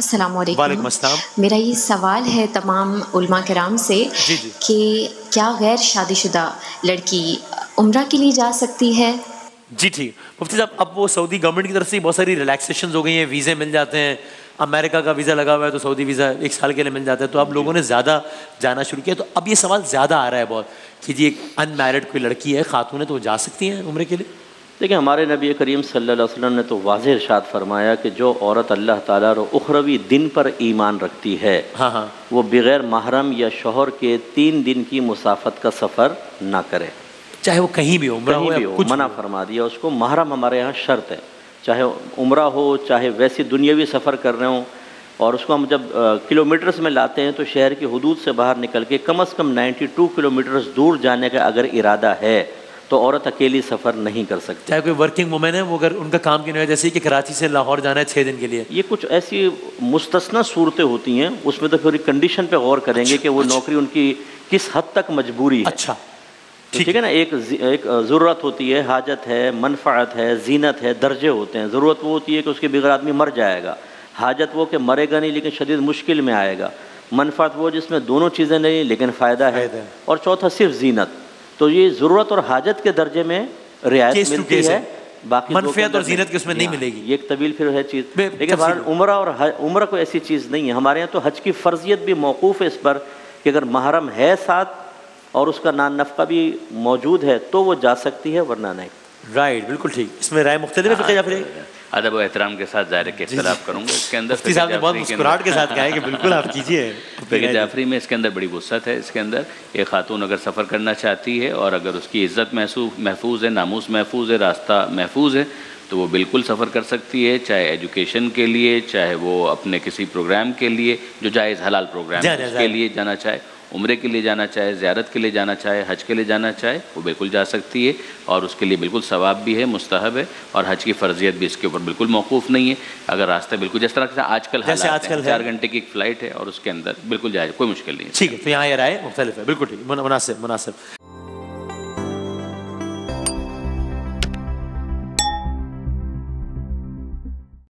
अस्सलामुअलैकुम। मेरा ये सवाल है तमाम उलमा कराम से कि क्या गैर शादीशुदा लड़की उम्रा के लिए जा सकती है? जी ठीक। मुफ्ती साहब, अब वो सऊदी गवर्नमेंट की तरफ से बहुत सारी रिलैक्सेशन हो गई हैं, वीज़े मिल जाते हैं। अमेरिका का वीज़ा लगा हुआ है तो सऊदी वीज़ा 1 साल के लिए मिल जाता है, तो अब लोगों ने ज़्यादा जाना शुरू किया। तो अब ये सवाल ज़्यादा आ रहा है बहुत कि जी एक अनमैरिड कोई लड़की है, खातून है, तो वो जा सकती हैं उम्रे के लिए? देखिए, हमारे नबी करीम सल्लल्लाहु अलैहि वसल्लम ने तो वाज़ेह इरशाद फरमाया कि जो औरत अल्लाह ताला और उखरवी दिन पर ईमान रखती है, हाँ हाँ, वो बग़ैर महरम या शोहर के 3 दिन की मुसाफत का सफ़र ना करे, चाहे वो कहीं भी हो, उम्रा हो या कुछ मना फरमा दिया उसको। महरम हमारे यहाँ शर्त है, चाहे उम्रा हो चाहे वैसे दुनियावी सफ़र कर रहे हों। और उसको हम जब किलोमीटर्स में लाते हैं तो शहर की हदूद से बाहर निकल के कम से कम 92 किलोमीटर्स दूर जाने का अगर इरादा है तो औरत अकेली सफ़र नहीं कर सकती। चाहे कोई वर्किंग वुमेन है, वो अगर उनका काम की नहीं है, जैसे कि कराची से लाहौर जाना है 6 दिन के लिए, ये कुछ ऐसी मुस्तस्ना सूरतें होती हैं, उसमें तो पूरी कंडीशन पर गौर करेंगे कि वो नौकरी उनकी किस हद तक मजबूरी है। अच्छा ठीक है ना, एक ज़रूरत होती है, हाजत है, मनफ़ात है, जीनत है, दर्जे होते हैं। ज़रूरत वो होती है कि उसके बगैर आदमी मर जाएगा, हाजत वो कि मरेगा नहीं लेकिन शदीद मुश्किल में आएगा, मनफ़ात वो जिसमें दोनों चीज़ें नहीं लेकिन फ़ायदा है, और चौथा सिर्फ जीनत। तो ये ज़रूरत और हाजत के दर्जे में रियायत मिलती है, बाकी मनफ़ात और जीनत की उसमें नहीं मिलेगी। ये एक तवील फिर है चीज़, लेकिन बहरहाल उम्रा और उम्रा कोई ऐसी चीज़ नहीं है। हमारे यहाँ तो हज की फ़र्जियत भी मौकूफ़ है इस पर कि अगर महरम है साथ और उसका नान नफ़का भी मौजूद है तो वो जा सकती है, वरना नहीं। राइट, बिल्कुल ठीक। इसमें राय मुख्तलिफ है या फिर अदब व एहतराम के साथ जाहिर के इख्तिलाफ करूँगा। इसके अंदर साहब ने बहुत मुस्कुराहट के साथ कहा है कि बिल्कुल आप कीजिए। फिर जाफरी में इसके अंदर बड़ी वुसअत है। इसके अंदर एक खातून अगर सफ़र करना चाहती है और अगर उसकी इज़्ज़त महफूज है, नामूस महफूज है, रास्ता महफूज है, तो वो बिल्कुल सफ़र कर सकती है, चाहे एजुकेशन के लिए, चाहे वो अपने किसी प्रोग्राम के लिए जो जायज़ हलाल प्रोग्राम के लिए जाना चाहे, उम्रे के लिए जाना चाहे, ज़ियारत के लिए जाना चाहे, हज के लिए जाना चाहे, वो बिल्कुल जा सकती है। और उसके लिए बिल्कुल सवाब भी है, मुस्तहब है, और हज की फ़र्जियत भी इसके ऊपर बिल्कुल मौकूफ़ नहीं है। अगर रास्ता बिल्कुल जिस तरह का आजकल है, 4 घंटे की एक फ़्लाइट है और उसके अंदर बिल्कुल जाए, कोई मुश्किल नहीं है। ठीक है, तो यहाँ ये राय मुख्तलिफ है, बिल्कुल ठीक, मुनासिब।